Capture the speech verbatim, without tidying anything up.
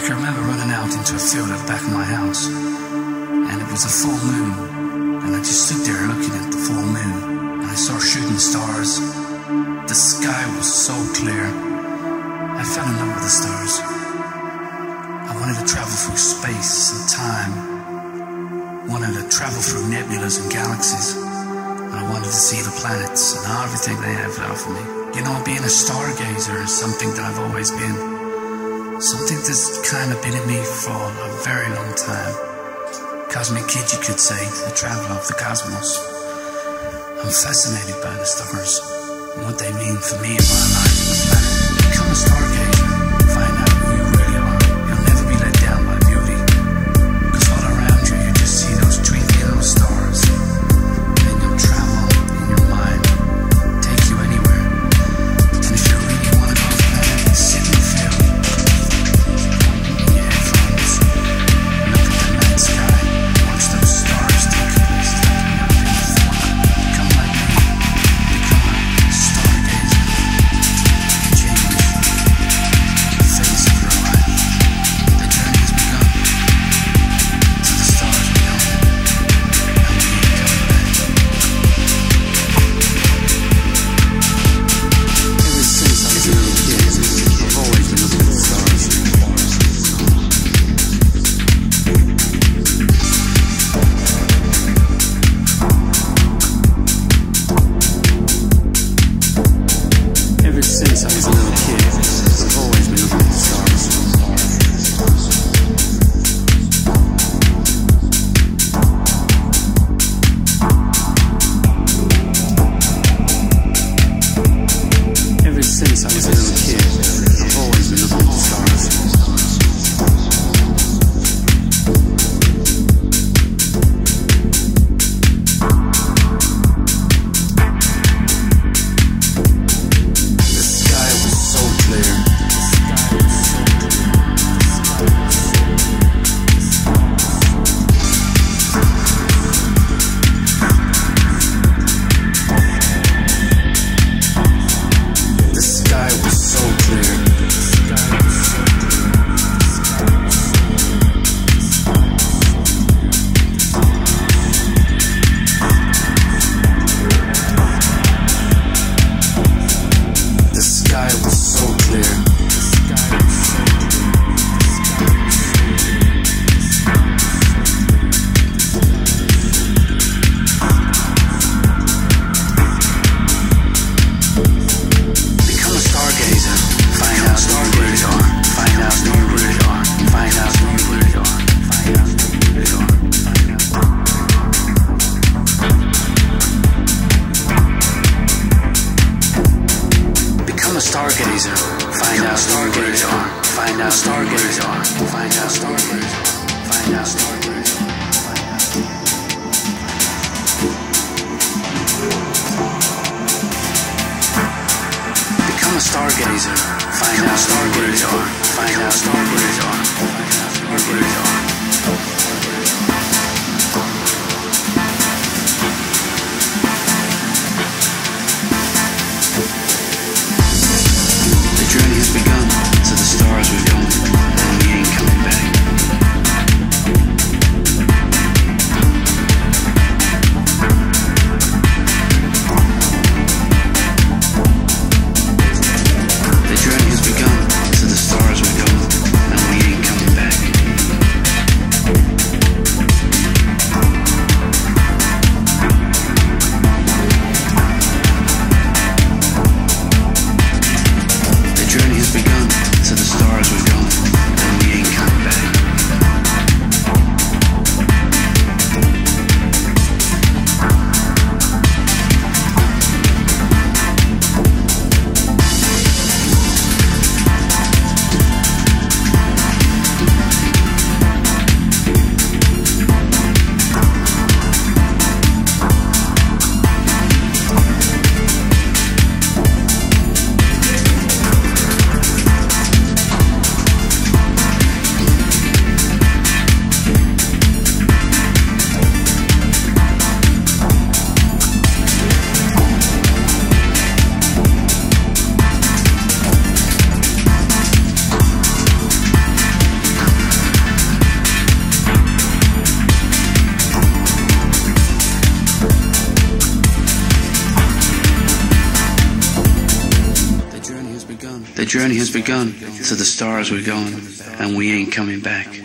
I can remember running out into a field at the back of my house, and it was a full moon, and I just stood there looking at the full moon, and I saw shooting stars. The sky was so clear. I fell in love with the stars. I wanted to travel through space and time, wanted to travel through nebulas and galaxies, and I wanted to see the planets and everything they have out for me. You know, being a stargazer is something that I've always been. Something that's kind of been in me for a very long time. Cosmic kid, you could say, the traveler of the cosmos. I'm fascinated by the stars and what they mean for me in my life and planet. Become a stargazer, find out who you really are. You'll never be let down by beauty, because all around you, you just see those twinkling little stars. And you'll travel in your mind, take you anywhere. And if you really want to go for that, sit in the field. Stargazer, find out stargazers are, find out stargazers are, find out stargazers are, find out stargazers are, find out stargazers. Become a stargazer, find out stargazers are, find out stargazers are, find out stargazers are. We'll be right back. The journey has begun, so the stars we're going, and we ain't coming back.